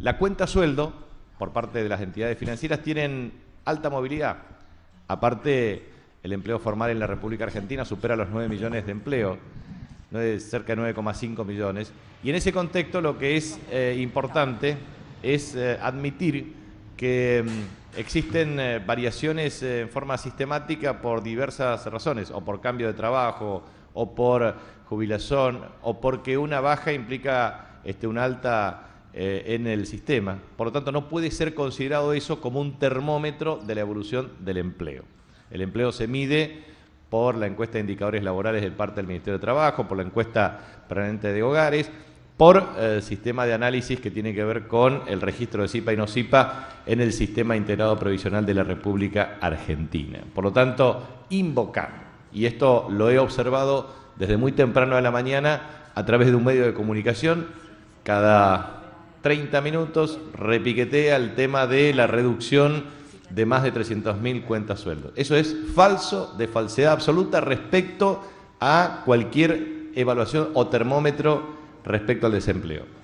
La cuenta sueldo, por parte de las entidades financieras, tienen alta movilidad. Aparte, el empleo formal en la República Argentina supera los 9 millones de empleos, cerca de 9,5 millones. Y en ese contexto lo que es importante es admitir que existen variaciones en forma sistemática por diversas razones, o por cambio de trabajo, o por jubilación, o porque una baja implica una alta en el sistema. Por lo tanto, no puede ser considerado eso como un termómetro de la evolución del empleo. El empleo se mide por la encuesta de indicadores laborales de parte del Ministerio de Trabajo, por la encuesta permanente de hogares, por el sistema de análisis que tiene que ver con el registro de SIPA y no SIPA en el Sistema Integrado Provisional de la República Argentina. Por lo tanto, invocar, y esto lo he observado desde muy temprano de la mañana a través de un medio de comunicación, cada 30 minutos repiquetea el tema de la reducción de más de 300.000 cuentas sueldos. Eso es falso, de falsedad absoluta respecto a cualquier evaluación o termómetro respecto al desempleo.